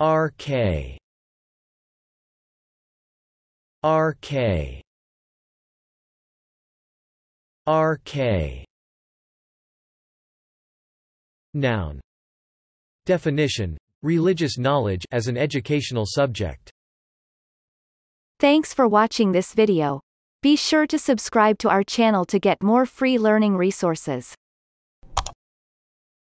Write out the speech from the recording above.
R.K. R.K. R.K. Noun. Definition: religious knowledge as an educational subject. Thanks for watching this video. Be sure to subscribe to our channel to get more free learning resources.